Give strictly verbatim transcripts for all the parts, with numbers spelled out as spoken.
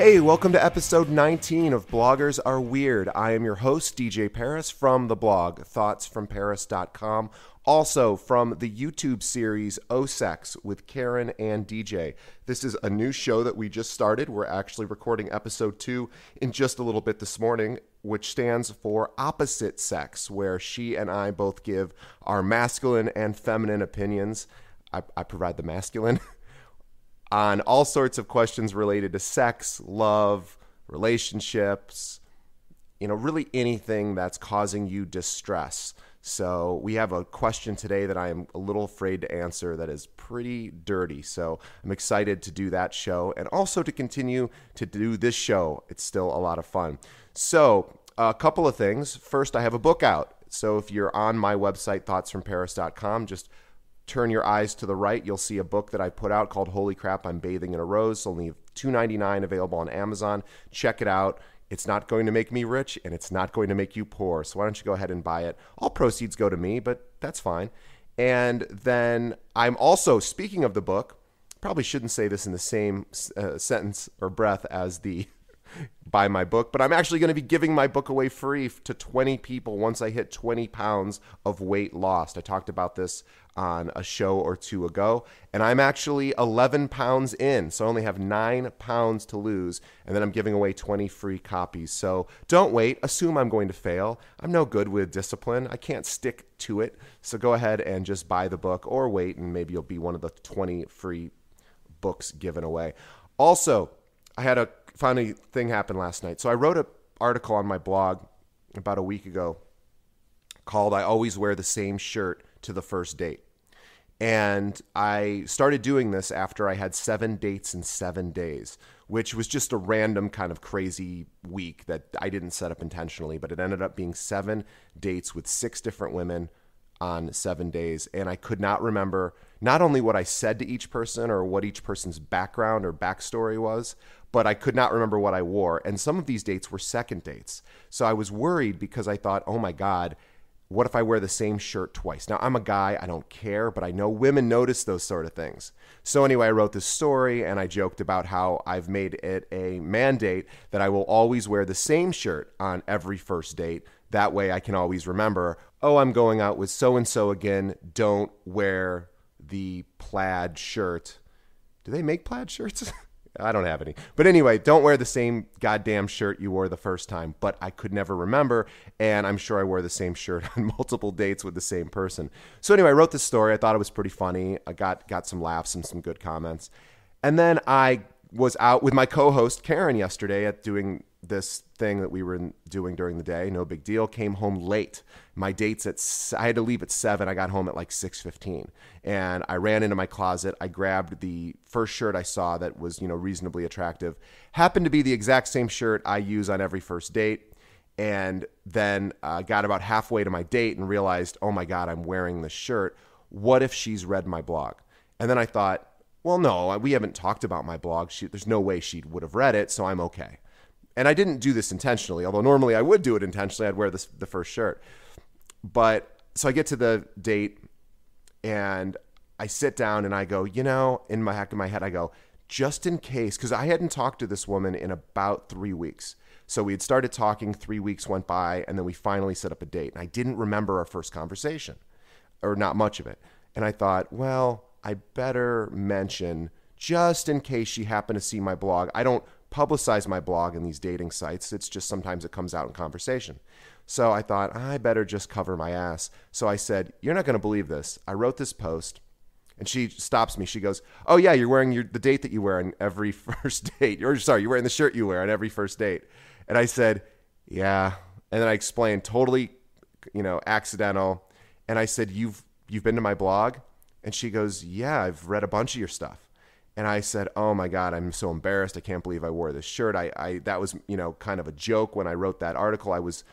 Hey, welcome to episode nineteen of Bloggers Are Weird. I am your host, D J Paris, from the blog Thoughts From Paris dot com, also from the YouTube series O Sex with Karen and D J. This is a new show that we just started. We're actually recording episode two in just a little bit this morning, which stands for Opposite Sex, where she and I both give our masculine and feminine opinions. I, I provide the masculine on all sorts of questions related to sex, love, relationships, you know, really anything that's causing you distress. So we have a question today that I am a little afraid to answer that is pretty dirty. So I'm excited to do that show and also to continue to do this show. It's still a lot of fun. So a couple of things. First, I have a book out. So if you're on my website, thoughts from paris dot com, just turn your eyes to the right, you'll see a book that I put out called Holy Crap, I'm Bathing in a Rose. Only two ninety-nine available on Amazon. Check it out. It's not going to make me rich, and it's not going to make you poor. So why don't you go ahead and buy it? All proceeds go to me, but that's fine. And then I'm also, speaking of the book, probably shouldn't say this in the same uh, sentence or breath as the buy my book, but I'm actually going to be giving my book away free to twenty people once I hit twenty pounds of weight lost. I talked about this on a show or two ago, and I'm actually eleven pounds in, so I only have nine pounds to lose, and then I'm giving away twenty free copies. So don't wait. Assume I'm going to fail. I'm no good with discipline. I can't stick to it. So go ahead and just buy the book, or wait, and maybe you'll be one of the twenty free books given away. Also, I had a funny thing happened last night. So I wrote an article on my blog about a week ago called I Always Wear the Same Shirt to the First Date. And I started doing this after I had seven dates in seven days, which was just a random kind of crazy week that I didn't set up intentionally, but it ended up being seven dates with six different women on seven days. And I could not remember not only what I said to each person or what each person's background or backstory was, but I could not remember what I wore. And some of these dates were second dates. So I was worried because I thought, oh my God, what if I wear the same shirt twice? Now, I'm a guy, I don't care, but I know women notice those sort of things. So anyway, I wrote this story and I joked about how I've made it a mandate that I will always wear the same shirt on every first date. That way I can always remember, oh, I'm going out with so-and-so again, don't wear the plaid shirt. Do they make plaid shirts? I don't have any. But anyway, don't wear the same goddamn shirt you wore the first time. But I could never remember, and I'm sure I wore the same shirt on multiple dates with the same person. So anyway, I wrote this story. I thought it was pretty funny. I got got some laughs and some good comments. And then I was out with my co-host Karen yesterday at doing this thing that we were doing during the day. No big deal. Came home late. My date's at, I had to leave at seven. I got home at like six fifteen, and I ran into my closet. I grabbed the first shirt I saw that was, you know, reasonably attractive. Happened to be the exact same shirt I use on every first date. And then I uh, got about halfway to my date and realized, oh my God, I'm wearing this shirt. What if she's read my blog? And then I thought, well, no, we haven't talked about my blog. She, there's no way she would have read it, so I'm okay. And I didn't do this intentionally, although normally I would do it intentionally. I'd wear this, the first shirt. But so I get to the date and I sit down and I go, you know, in my back of my head, I go, just in case, because I hadn't talked to this woman in about three weeks. So we had started talking, three weeks went by, and then we finally set up a date. And I didn't remember our first conversation, or not much of it. And I thought, well, I better mention, just in case she happened to see my blog. I don't publicize my blog in these dating sites. It's just sometimes it comes out in conversation. So I thought, I better just cover my ass. So I said, you're not going to believe this. I wrote this post, and she stops me. She goes, oh yeah, you're wearing your, the date that you wear on every first date. Or sorry, you're wearing the shirt you wear on every first date. And I said, yeah. And then I explained, totally, you know, accidental. And I said, you've you've been to my blog? And she goes, yeah, I've read a bunch of your stuff. And I said, oh my God, I'm so embarrassed. I can't believe I wore this shirt. I, I that was, you know, kind of a joke when I wrote that article. I was,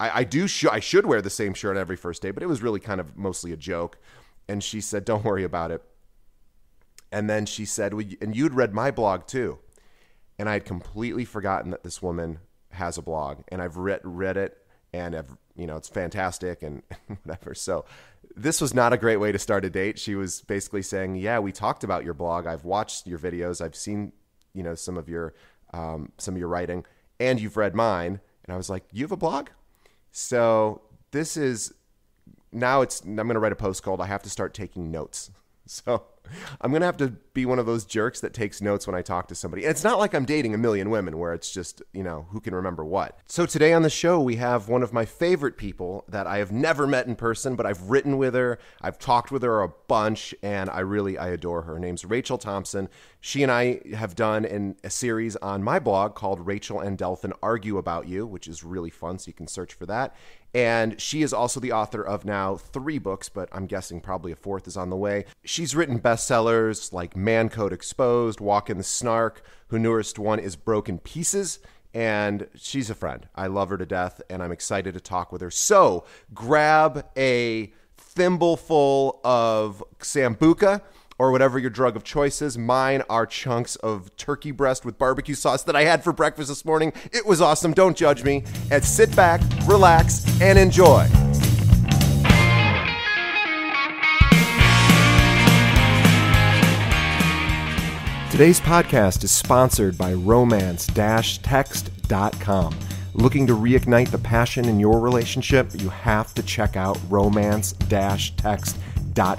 I, I do, sh- I should wear the same shirt every first day, but it was really kind of mostly a joke. And she said, don't worry about it. And then she said, well, and you'd read my blog too. And I had completely forgotten that this woman has a blog, and I've read read it, and I've, you know, it's fantastic and whatever. So this was not a great way to start a date. She was basically saying, yeah, we talked about your blog. I've watched your videos. I've seen, you know, some of your um, some of your writing, and you've read mine. And I was like, you have a blog? So this is, now it's, I'm going to write a post called, I have to start taking notes. So I'm going to have to be one of those jerks that takes notes when I talk to somebody. And it's not like I'm dating a million women where it's just, you know, who can remember what. So today on the show, we have one of my favorite people that I have never met in person, but I've written with her. I've talked with her a bunch, and I really, I adore her. Her name's Rachel Thompson. She and I have done an, a series on my blog called Rachel and Delphin Argue About You, which is really fun, so you can search for that. And she is also the author of now three books, but I'm guessing probably a fourth is on the way. She's written bestsellers like Mancode Exposed, Walk in the Snark. Her newest one is Broken Pieces. And she's a friend. I love her to death, and I'm excited to talk with her. So grab a thimbleful of Sambuca or whatever your drug of choice is. Mine are chunks of turkey breast with barbecue sauce that I had for breakfast this morning. It was awesome. Don't judge me. And sit back, relax, and enjoy. Today's podcast is sponsored by romance dash text dot com. Looking to reignite the passion in your relationship? You have to check out romance dash text dot com.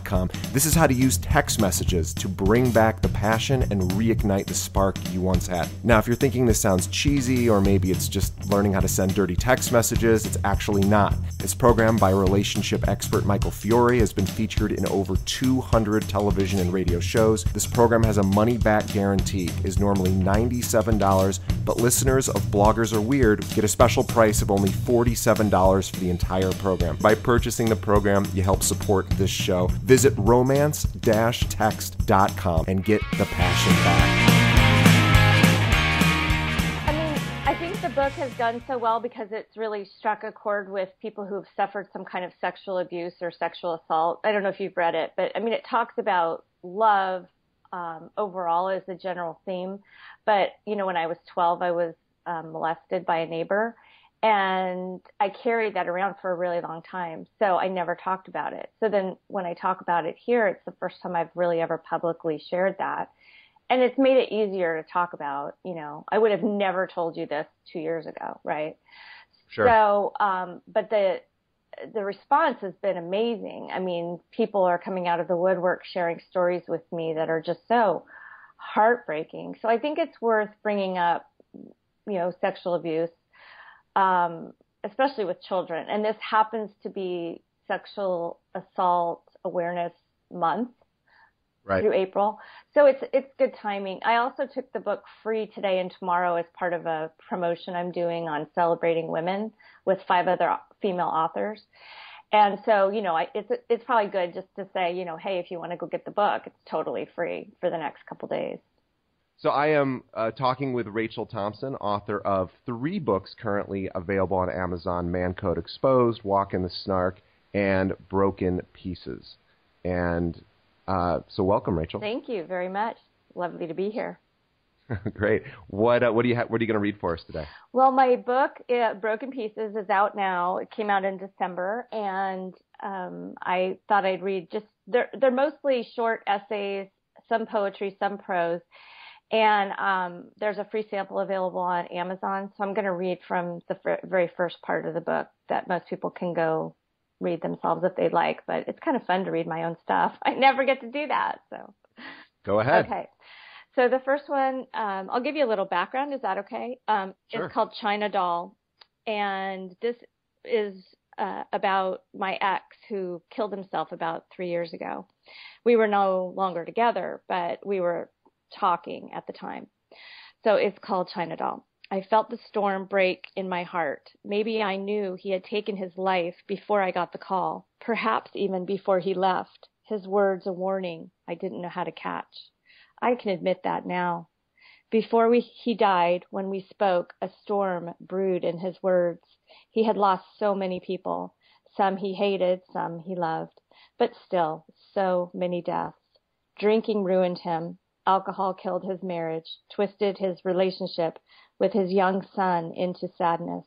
Com. This is how to use text messages to bring back the passion and reignite the spark you once had. Now, if you're thinking this sounds cheesy, or maybe it's just learning how to send dirty text messages, it's actually not. This program by relationship expert Michael Fiore has been featured in over two hundred television and radio shows. This program has a money-back guarantee, is normally ninety-seven dollars, but listeners of Bloggers Are Weird get a special price of only forty-seven dollars for the entire program. By purchasing the program, you help support this show. Visit romance dash text dot com and get the passion back. I mean, I think the book has done so well because it's really struck a chord with people who have suffered some kind of sexual abuse or sexual assault. I don't know if you've read it, but I mean, it talks about love um, overall as the general theme. But, you know, when I was twelve, I was um, molested by a neighbor. And I carried that around for a really long time, so I never talked about it. So then when I talk about it here, it's the first time I've really ever publicly shared that. And it's made it easier to talk about, you know. I would have never told you this two years ago, right? Sure. So, um, but the the response has been amazing. I mean, people are coming out of the woodwork sharing stories with me that are just so heartbreaking. So I think it's worth bringing up, you know, sexual abuse. Um, especially with children. And this happens to be Sexual Assault Awareness Month right. through April. So it's it's good timing. I also took the book free today and tomorrow as part of a promotion I'm doing on celebrating women with five other female authors. And so, you know, I, it's it's probably good just to say, you know, hey, if you want to go get the book, it's totally free for the next couple days. So I am uh, talking with Rachel Thompson, author of three books currently available on Amazon, Mancode Exposed, Walk in the Snark, and Broken Pieces. And uh, so welcome, Rachel. Thank you very much. Lovely to be here. Great. What uh, what do you ha- what are you going to read for us today? Well, my book, uh, Broken Pieces, is out now. It came out in December, and um, I thought I'd read just they're, – they're mostly short essays, some poetry, some prose. And um, there's a free sample available on Amazon. So I'm going to read from the fr- very first part of the book that most people can go read themselves if they'd like. But it's kind of fun to read my own stuff. I never get to do that. So go ahead. Okay. So the first one, um, I'll give you a little background. Is that okay? Um, sure. It's called China Doll. And this is uh, about my ex who killed himself about three years ago. We were no longer together, but we were talking at the time. So it's called China Doll. I felt the storm break in my heart. Maybe I knew he had taken his life before I got the call, perhaps even before he left. His words a warning I didn't know how to catch. I can admit that now. Before we, he died, when we spoke, a storm brewed in his words. He had lost so many people. Some he hated, some he loved, but still so many deaths. Drinking ruined him. Alcohol killed his marriage, twisted his relationship with his young son into sadness.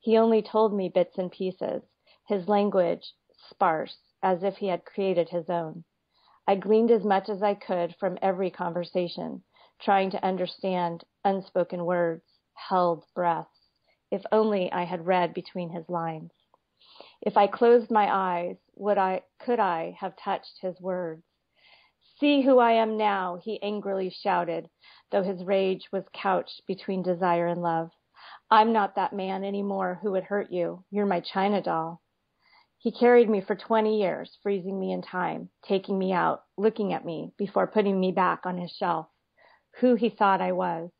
He only told me bits and pieces, his language sparse, as if he had created his own. I gleaned as much as I could from every conversation, trying to understand unspoken words, held breaths. If only I had read between his lines. If I closed my eyes, would I, could I have touched his words? See who I am now, he angrily shouted, though his rage was couched between desire and love. I'm not that man anymore who would hurt you. You're my China doll. He carried me for twenty years, freezing me in time, taking me out, looking at me before putting me back on his shelf. Who he thought I was,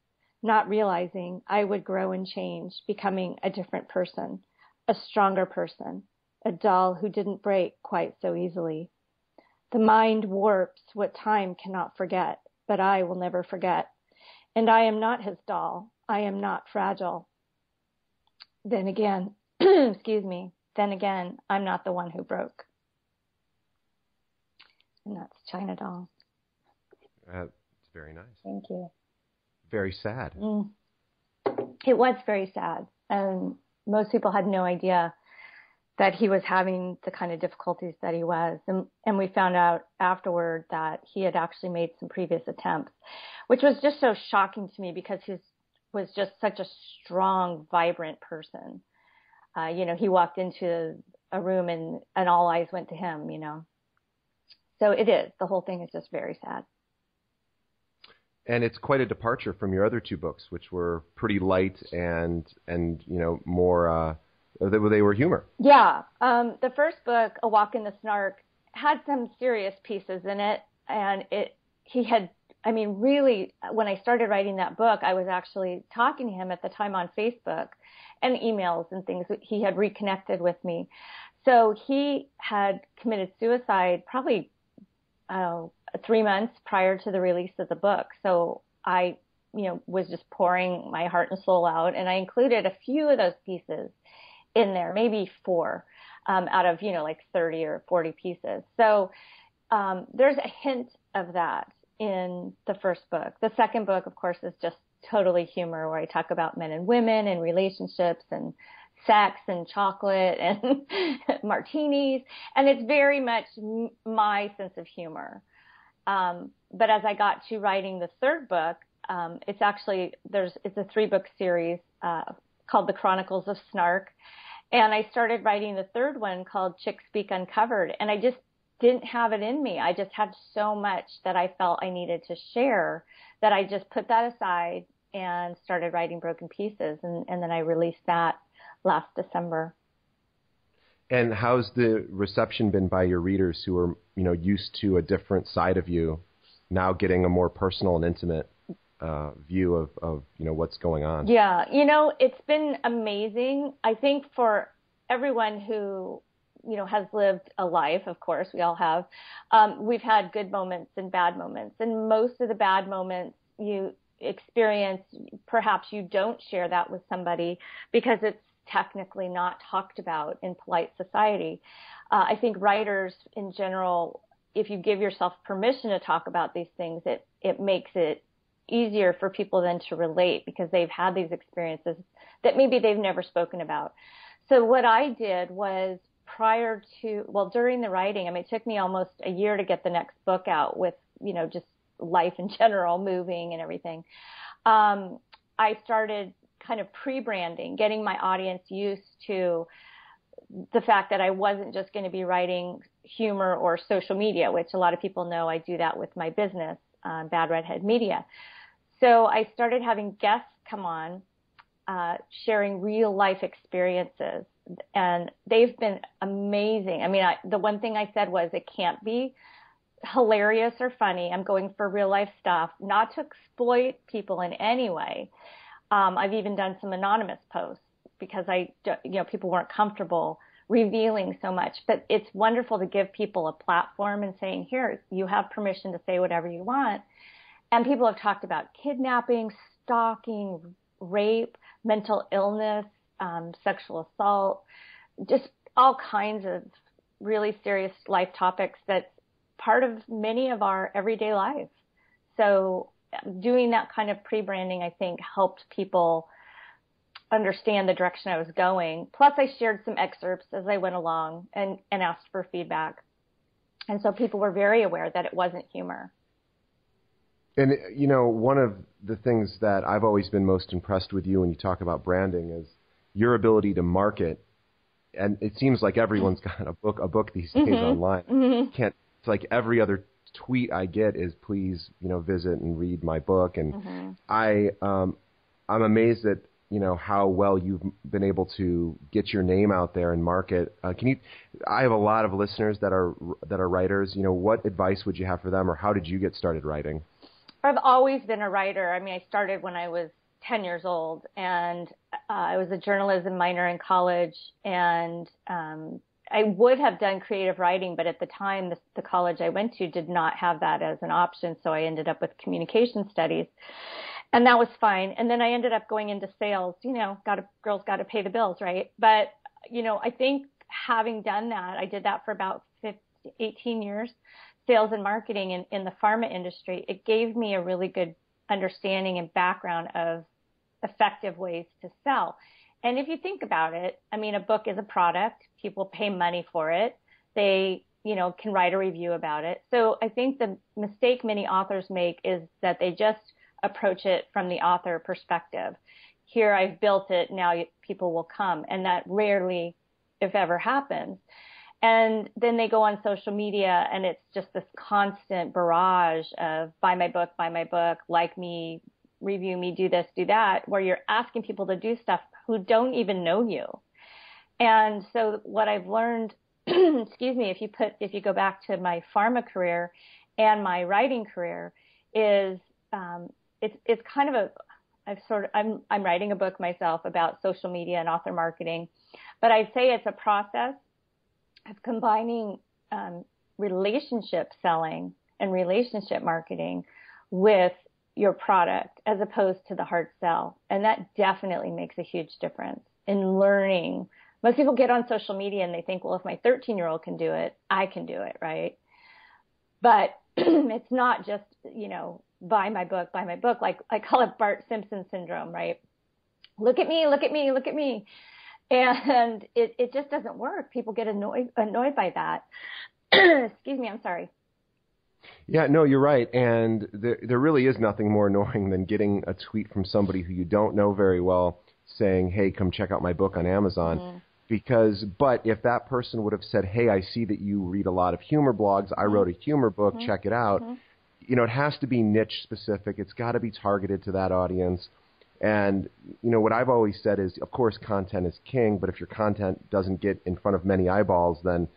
not realizing I would grow and change, becoming a different person, a stronger person, a doll who didn't break quite so easily. The mind warps what time cannot forget, but I will never forget. And I am not his doll. I am not fragile. Then again, excuse me, then again, I'm not the one who broke. And that's China Doll. Uh, it's very nice. Thank you. Very sad. Mm. It was very sad. And most people had no idea that he was having the kind of difficulties that he was. And, and we found out afterward that he had actually made some previous attempts, which was just so shocking to me because he was, was just such a strong, vibrant person. Uh, you know, he walked into a room and, and all eyes went to him, you know. So it is. The whole thing is just very sad. And it's quite a departure from your other two books, which were pretty light and, and you know, more... Uh... They were humor. Yeah. Um, the first book, A Walk in the Snark, had some serious pieces in it. And it, he had, I mean, really, when I started writing that book, I was actually talking to him at the time on Facebook and emails and things. He had reconnected with me. So he had committed suicide probably uh, three months prior to the release of the book. So I, you know, was just pouring my heart and soul out. And I included a few of those pieces in there, maybe four um, out of, you know, like thirty or forty pieces. So um, there's a hint of that in the first book. The second book, of course, is just totally humor, where I talk about men and women and relationships and sex and chocolate and martinis. And it's very much m- my sense of humor. Um, but as I got to writing the third book, um, it's actually, there's it's a three-book series uh, called The Chronicles of Snark. And I started writing the third one called Chick Speak Uncovered. And I just didn't have it in me. I just had so much that I felt I needed to share that I just put that aside and started writing Broken Pieces. And, and then I released that last December. And how's the reception been by your readers who are, you know, used to a different side of you now getting a more personal and intimate Uh, view of, of, you know, what's going on? Yeah. You know, it's been amazing. I think for everyone who, you know, has lived a life, of course, we all have, um, we've had good moments and bad moments. And most of the bad moments you experience, perhaps you don't share that with somebody because it's technically not talked about in polite society. Uh, I think writers in general, if you give yourself permission to talk about these things, it, it makes it easier for people then to relate because they've had these experiences that maybe they've never spoken about. So what I did was prior to, well, during the writing, I mean, it took me almost a year to get the next book out with, you know, just life in general, moving and everything. Um, I started kind of pre-branding, getting my audience used to the fact that I wasn't just going to be writing humor or social media, which a lot of people know I do that with my business, um, Bad Redhead Media. So I started having guests come on, uh, sharing real life experiences, and they've been amazing. I mean, I, the one thing I said was it can't be hilarious or funny. I'm going for real life stuff, not to exploit people in any way. Um, I've even done some anonymous posts because I, you know, people weren't comfortable revealing so much, but it's wonderful to give people a platform and saying, here, you have permission to say whatever you want. And people have talked about kidnapping, stalking, rape, mental illness, um, sexual assault, just all kinds of really serious life topics that's part of many of our everyday lives. So doing that kind of pre-branding, I think, helped people understand the direction I was going. Plus, I shared some excerpts as I went along and, and asked for feedback. And so people were very aware that it wasn't humor. And, you know, one of the things that I've always been most impressed with you when you talk about branding is your ability to market. And it seems like everyone's got a book a book these days mm-hmm. online. Mm-hmm. Can't, it's like every other tweet I get is, please, you know, visit and read my book. And mm-hmm. I, um, I'm amazed at, you know, how well you've been able to get your name out there and market. Uh, can you, I have a lot of listeners that are, that are writers, you know, what advice would you have for them, or how did you get started writing? I've always been a writer. I mean, I started when I was ten years old, and uh, I was a journalism minor in college, and um, I would have done creative writing, but at the time, the, the college I went to did not have that as an option, so I ended up with communication studies, and that was fine. And then I ended up going into sales. You know, got to, girls got to pay the bills, right? But, you know, I think having done that, I did that for about fifteen, eighteen years, sales and marketing in, in the pharma industry, it gave me a really good understanding and background of effective ways to sell. And if you think about it, I mean, a book is a product. People pay money for it. They, you know, can write a review about it. So I think the mistake many authors make is that they just approach it from the author perspective. Here, I've built it. Now people will come. And that rarely, if ever, happens. And then they go on social media, and it's just this constant barrage of buy my book, buy my book, like me, review me, do this, do that, where you're asking people to do stuff who don't even know you. And so what I've learned, excuse me, if you put, if you go back to my pharma career and my writing career, is um, it's it's kind of a I've sort of I'm I'm writing a book myself about social media and author marketing, but I'd say it's a process of combining um, relationship selling and relationship marketing with your product, as opposed to the hard sell. And that definitely makes a huge difference in learning. Most people get on social media and they think, well, if my thirteen-year-old can do it, I can do it, right? But it's not just, you know, buy my book, buy my book. Like, I call it Bart Simpson syndrome, right? Look at me, look at me, look at me. And it, it just doesn't work. People get annoyed annoyed by that. Excuse me, I'm sorry. Yeah, no, you're right. And there, there really is nothing more annoying than getting a tweet from somebody who you don't know very well saying, hey, come check out my book on Amazon. Mm-hmm. Because, but if that person would have said, hey, I see that you read a lot of humor blogs. I wrote a humor book. Mm-hmm. Check it out. Mm-hmm. You know, it has to be niche specific. It's got to be targeted to that audience. And, you know, what I've always said is, of course, content is king, but if your content doesn't get in front of many eyeballs, then,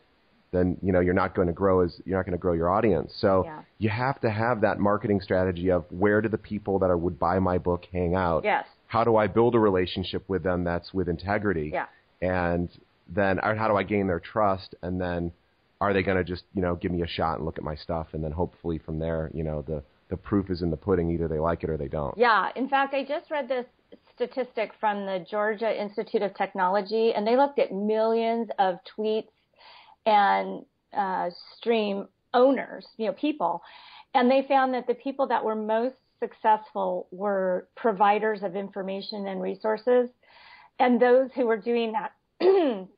then you know, you're not going to grow as you're not going to grow your audience. So yeah. You have to have that marketing strategy of, where do the people that are, would buy my book hang out? Yes. How do I build a relationship with them that's with integrity? Yeah. And then how do I gain their trust? And then are they going to just, you know, give me a shot and look at my stuff? And then hopefully from there, you know, the... the proof is in the pudding. Either they like it or they don't. Yeah. In fact, I just read this statistic from the Georgia Institute of Technology, and they looked at millions of tweets and uh, stream owners, you know, people. And they found that the people that were most successful were providers of information and resources. And those who were doing that,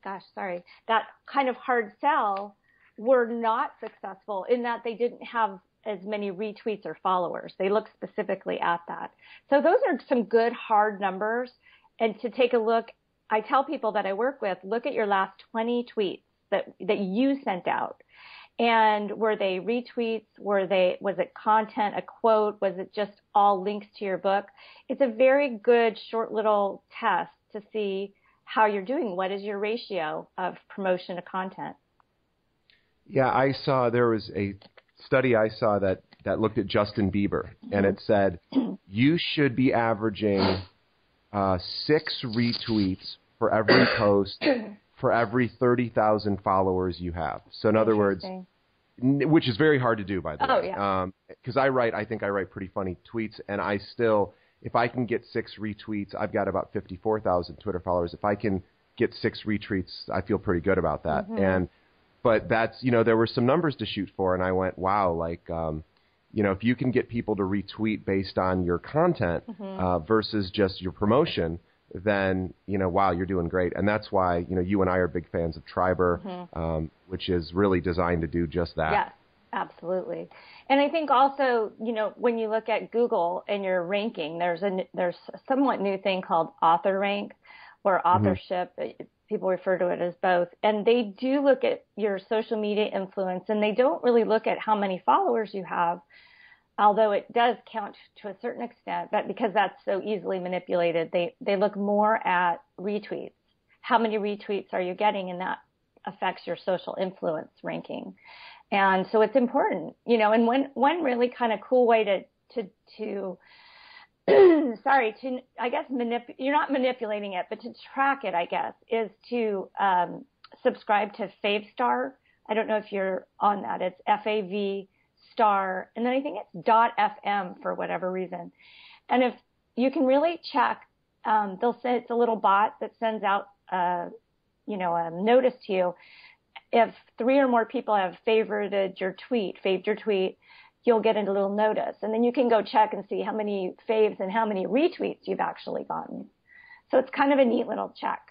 gosh, sorry, that kind of hard sell were not successful, in that they didn't have as many retweets or followers. They look specifically at that. So those are some good hard numbers. And to take a look, I tell people that I work with, look at your last twenty tweets that, that you sent out. And were they retweets? Were they, was it content, a quote? Was it just all links to your book? It's a very good short little test to see how you're doing. What is your ratio of promotion to content? Yeah, I saw there was a study I saw that, that looked at Justin Bieber, and it said you should be averaging uh, six retweets for every post for every thirty thousand followers you have. So in other words, which is very hard to do, by the oh, way, because yeah. um, I write, I think I write pretty funny tweets, and I still, if I can get six retweets, I've got about fifty-four thousand Twitter followers. If I can get six retweets, I feel pretty good about that. Mm-hmm. And but that's, you know, there were some numbers to shoot for, and I went, wow, like, um, you know, if you can get people to retweet based on your content mm-hmm. uh, versus just your promotion, then, you know, wow, you're doing great. And that's why, you know, you and I are big fans of Triberr, mm-hmm. um, which is really designed to do just that. Yes, Absolutely. And I think also, you know, when you look at Google and your ranking, there's a, there's a somewhat new thing called AuthorRank, or authorship, mm-hmm. people refer to it as both. And they do look at your social media influence, and they don't really look at how many followers you have, although it does count to a certain extent, but because that's so easily manipulated, they, they look more at retweets. How many retweets are you getting? And that affects your social influence ranking. And so it's important, you know, and one, one really kind of cool way to, to, to, sorry, to, I guess, manip- you're not manipulating it, but to track it, I guess, is to um, subscribe to Favstar. I don't know if you're on that. It's F A V star, and then I think it's dot F M for whatever reason. And if you can really check, um, they'll say it's a little bot that sends out, uh, you know, a notice to you. If three or more people have favorited your tweet, faved your tweet, you'll get a little notice. And then you can go check and see how many faves and how many retweets you've actually gotten. So it's kind of a neat little check.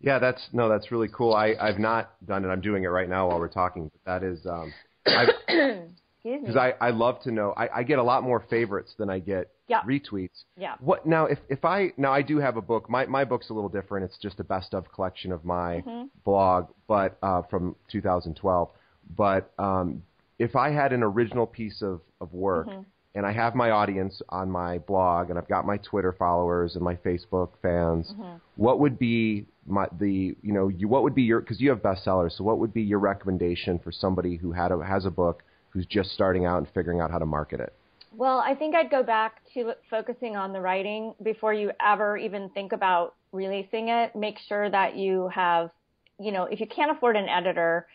Yeah, that's, no, that's really cool. I, I've not done it. I'm doing it right now while we're talking. But that is, um, because I, I love to know, I, I get a lot more favorites than I get yeah. retweets. Yeah. What now, if, if I, now I do have a book, my, my book's a little different. It's just a best of collection of my mm-hmm. blog, but, uh, from two thousand twelve, but, um, if I had an original piece of, of work mm-hmm. and I have my audience on my blog and I've got my Twitter followers and my Facebook fans, mm-hmm. what would be my, the, you know, you, what would be your, cause you have bestsellers. So what would be your recommendation for somebody who had a, has a book who's just starting out and figuring out how to market it? Well, I think I'd go back to focusing on the writing before you ever even think about releasing it. Make sure that you have, you know, if you can't afford an editor,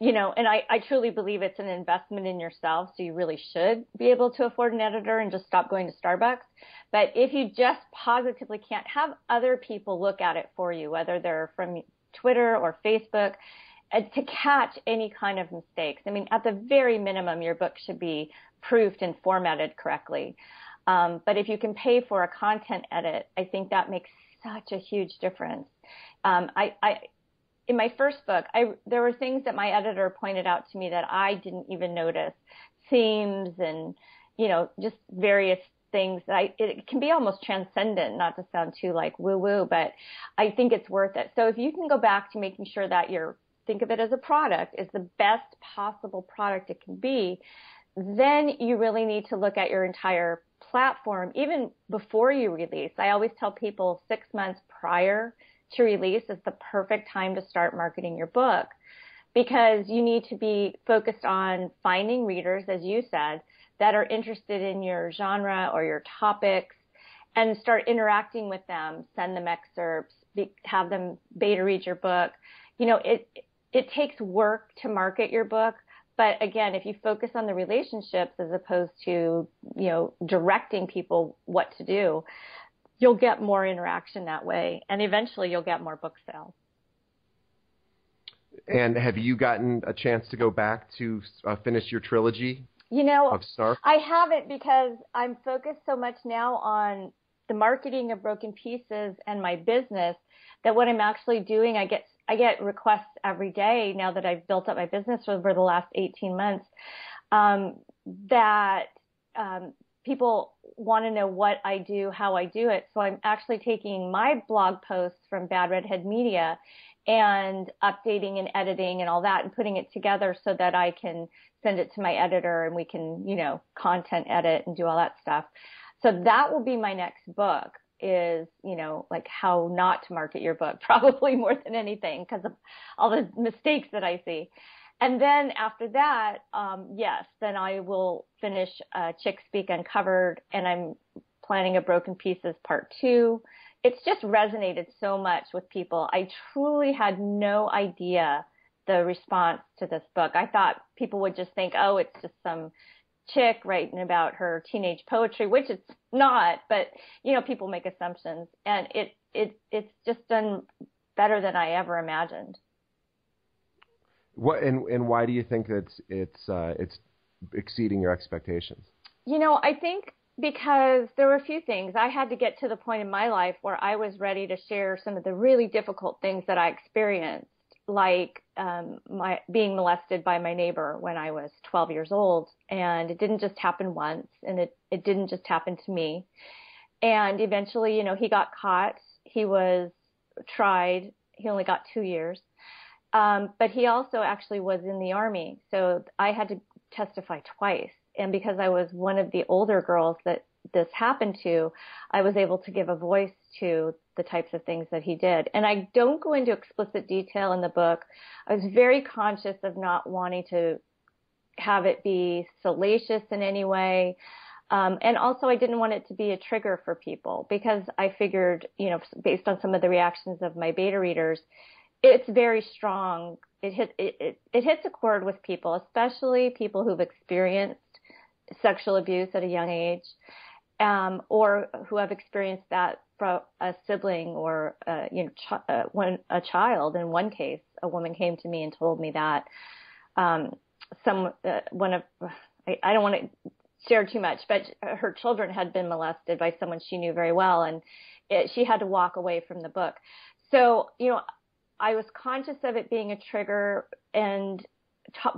you know, and I, I truly believe it's an investment in yourself, so you really should be able to afford an editor and just stop going to Starbucks. But if you just positively can't, have other people look at it for you, whether they're from Twitter or Facebook, and to catch any kind of mistakes. I mean, at the very minimum, your book should be proofed and formatted correctly. Um, but if you can pay for a content edit, I think that makes such a huge difference. Um, I, I In my first book, I, there were things that my editor pointed out to me that I didn't even notice, themes and, you know, just various things that I, it can be almost transcendent, not to sound too like woo-woo, but I think it's worth it. So if you can go back to making sure that you're, think of it as a product, is the best possible product it can be, then you really need to look at your entire platform, even before you release. I always tell people six months prior to release is the perfect time to start marketing your book, because you need to be focused on finding readers, as you said, that are interested in your genre or your topics, and start interacting with them, send them excerpts, have them beta read your book. You know, it, it takes work to market your book. But again, if you focus on the relationships as opposed to, you know, directing people what to do, you'll get more interaction that way, and eventually you'll get more book sales. And have you gotten a chance to go back to uh, finish your trilogy you know, of Snark? I haven't, because I'm focused so much now on the marketing of Broken Pieces and my business that what I'm actually doing, I get I get requests every day now that I've built up my business over the last eighteen months, um, that um, people want to know what I do, how I do it. So I'm actually taking my blog posts from Bad Redhead Media and updating and editing and all that and putting it together so that I can send it to my editor and we can, you know, content edit and do all that stuff. So that will be my next book, is, you know, like how not to market your book, probably more than anything, because of all the mistakes that I see. And then after that, um, yes, then I will finish uh, Chick Speak Uncovered, and I'm planning a Broken Pieces Part Two. It's just resonated so much with people. I truly had no idea the response to this book. I thought people would just think, oh, it's just some chick writing about her teenage poetry, which it's not. But, you know, people make assumptions, and it it it's just done better than I ever imagined. What and, and why do you think it's it's uh, it's exceeding your expectations? You know, I think because there were a few things. I had to get to the point in my life where I was ready to share some of the really difficult things that I experienced like um, my being molested by my neighbor when I was twelve years old. And it didn't just happen once, and it, it didn't just happen to me. And eventually, you know, he got caught. He was tried. He only got two years. Um, but he also actually was in the army. So I had to testify twice. And because I was one of the older girls that this happened to, I was able to give a voice to the types of things that he did. And I don't go into explicit detail in the book. I was very conscious of not wanting to have it be salacious in any way. Um, and also I didn't want it to be a trigger for people, because I figured, you know, based on some of the reactions of my beta readers, it's very strong. It, hit, it, it, it hits a chord with people, especially people who've experienced sexual abuse at a young age, um, or who have experienced that from a sibling or uh, you know ch- uh, one, a child. In one case, a woman came to me and told me that um, some uh, one of I, I don't want to share too much, but her children had been molested by someone she knew very well, and it, she had to walk away from the book. So you know, I was conscious of it being a trigger, and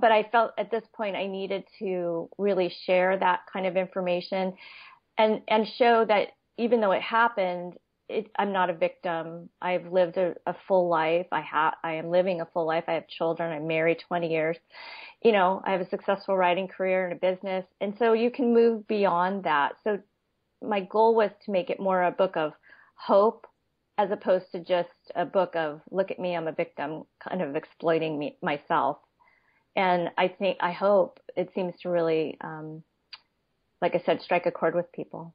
but I felt at this point I needed to really share that kind of information and, and show that even though it happened, it, I'm not a victim. I've lived a, a full life. I ha- I am living a full life. I have children. I'm married twenty years. You know, I have a successful writing career and a business. And so you can move beyond that. So my goal was to make it more a book of hope, as opposed to just a book of, look at me, I'm a victim, kind of exploiting me, myself. And I think, I hope it seems to really, um, like I said, strike a chord with people.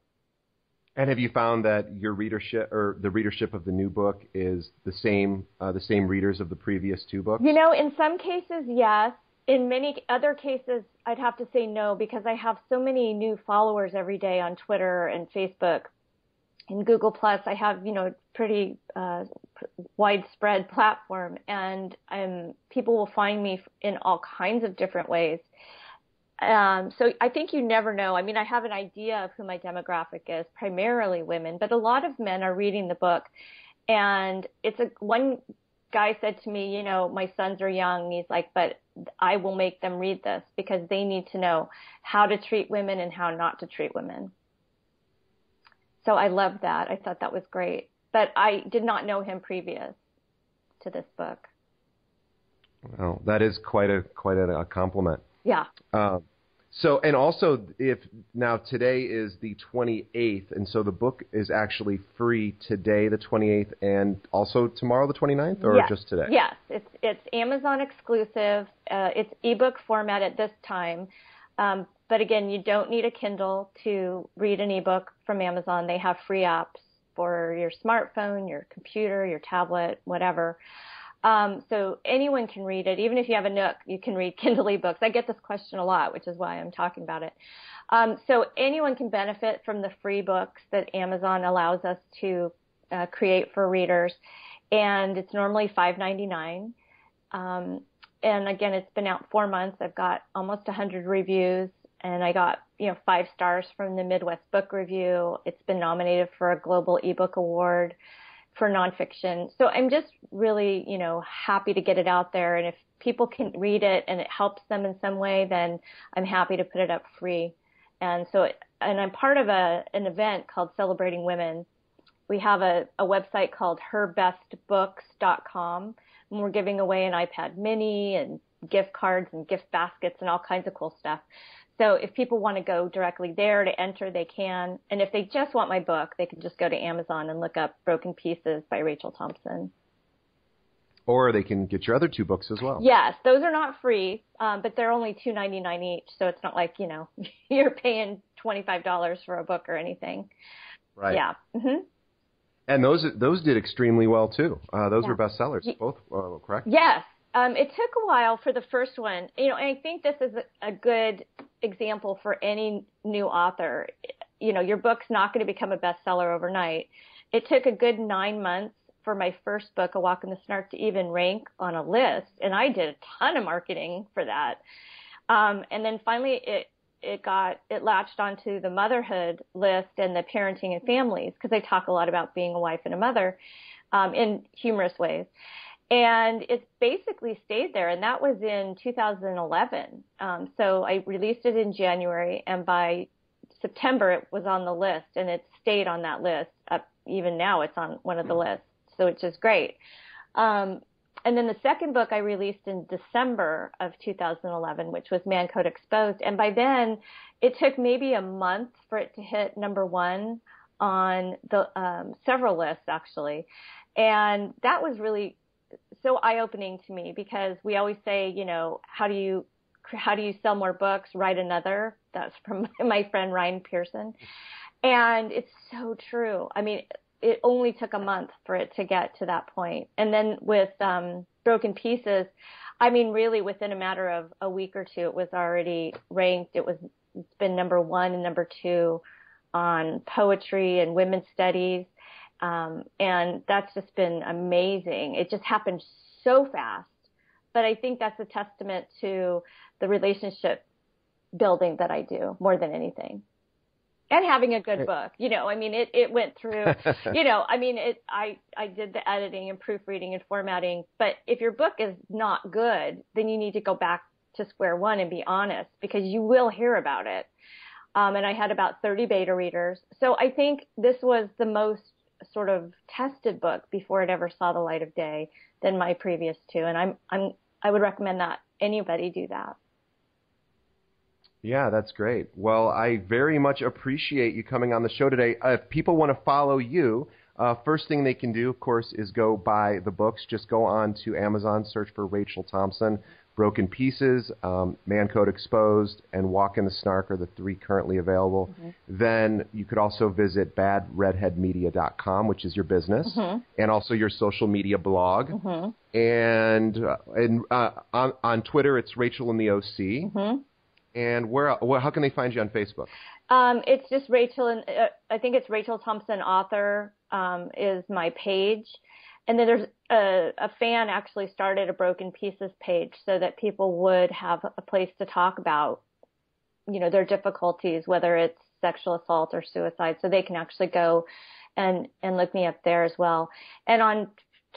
And have you found that your readership, or the readership of the new book, is the same, uh, the same readers of the previous two books? You know, in some cases, yes. In many other cases, I'd have to say no, because I have so many new followers every day on Twitter and Facebook and Google Plus. I have, you know, pretty uh, widespread platform, and um, people will find me in all kinds of different ways. Um, so I think you never know. I mean, I have an idea of who my demographic is, primarily women, but a lot of men are reading the book. And it's a one guy said to me, you know, my sons are young. And he's like, but I will make them read this because they need to know how to treat women and how not to treat women. So I love that. I thought that was great. But I did not know him previous to this book. Well, that is quite a quite a compliment. Yeah. Uh, so, and also, if now today is the twenty-eighth, and so the book is actually free today, the twenty-eighth, and also tomorrow, the twenty-ninth, or yes. just today? Yes, it's it's Amazon exclusive. Uh, it's ebook format at this time. Um, but again, you don't need a Kindle to read an ebook from Amazon. They have free apps for your smartphone, your computer, your tablet, whatever. Um, so anyone can read it. Even if you have a Nook, you can read Kindle ebooks. I get this question a lot, which is why I'm talking about it. Um, so anyone can benefit from the free books that Amazon allows us to uh, create for readers. And it's normally five ninety-nine. Um, and again, it's been out four months. I've got almost one hundred reviews. And I got, you know, five stars from the Midwest Book Review. It's been nominated for a Global Ebook Award for nonfiction. So I'm just really, you know, happy to get it out there. And if people can read it and it helps them in some way, then I'm happy to put it up free. And so, it, and I'm part of a an event called Celebrating Women. We have a, a website called her best books dot com, and we're giving away an iPad mini and gift cards and gift baskets and all kinds of cool stuff. So if people want to go directly there to enter, they can. And if they just want my book, they can just go to Amazon and look up Broken Pieces by Rachel Thompson. Or they can get your other two books as well. Yes, those are not free, um, but they're only two ninety-nine each. So it's not like, you know, you're paying twenty-five dollars for a book or anything. Right. Yeah. Mm-hmm. And those those did extremely well, too. Uh, those yeah. were bestsellers, you, both, uh, correct? Yes. Um, it took a while for the first one, you know, and I think this is a, a good example for any new author. You know, your book's not going to become a bestseller overnight. It took a good nine months for my first book, A Walk in the Snark, to even rank on a list. And I did a ton of marketing for that. Um, and then finally it, it got, it latched onto the motherhood list and the parenting and families, because I talk a lot about being a wife and a mother um, in humorous ways. And it's basically stayed there. And that was in two thousand eleven. Um, so I released it in January, and by September it was on the list, and it stayed on that list. Up even now it's on one of the lists. So it's just great. Um, and then the second book I released in December of two thousand eleven, which was Mancode Exposed. And by then it took maybe a month for it to hit number one on the, um, several lists actually. And that was really so eye-opening to me, because we always say, you know, how do you, how do you sell more books? Write another. That's from my friend Ryan Pearson. And it's so true. I mean, it only took a month for it to get to that point. And then with um, Broken Pieces, I mean, really within a matter of a week or two, it was already ranked. It was, it's been number one and number two on poetry and women's studies. Um, and that's just been amazing. It just happened so fast. But I think that's a testament to the relationship building that I do more than anything. And having a good book, you know, I mean, it, it went through, you know, I mean, it, I, I did the editing and proofreading and formatting, but if your book is not good, then you need to go back to square one and be honest, because you will hear about it. Um, and I had about thirty beta readers. So I think this was the most sort of tested book before it ever saw the light of day than my previous two. And I'm, I'm, I would recommend that anybody do that. Yeah, that's great. Well, I very much appreciate you coming on the show today. Uh, if people want to follow you, uh, first thing they can do, of course, is go buy the books. Just go on to Amazon, search for Rachel Thompson, Broken Pieces, um, Mancode Exposed, and Walk in the Snark are the three currently available. Mm-hmm. Then you could also visit bad redhead media dot com, which is your business, mm-hmm. and also your social media blog. Mm-hmm. And, uh, and uh, on, on Twitter, it's Rachel in the O C. Mm-hmm. And where? How can they find you on Facebook? Um, it's just Rachel, and uh, I think it's Rachel Thompson Author um, is my page, and then there's a, a fan actually started a Broken Pieces page so that people would have a place to talk about, you know, their difficulties, whether it's sexual assault or suicide. So they can actually go and and look me up there as well. And on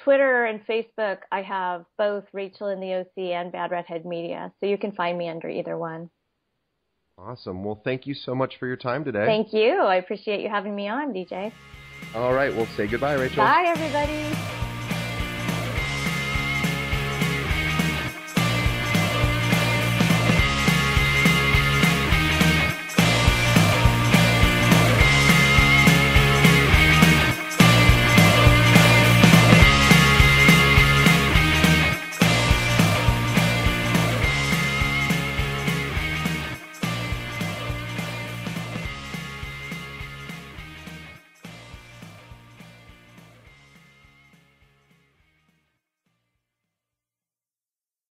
Twitter and Facebook, I have both Rachel in the O C and Bad Redhead Media, so you can find me under either one. Awesome. Well, thank you so much for your time today. Thank you. I appreciate you having me on, D J. All right. Well, say goodbye, Rachel. Bye, everybody.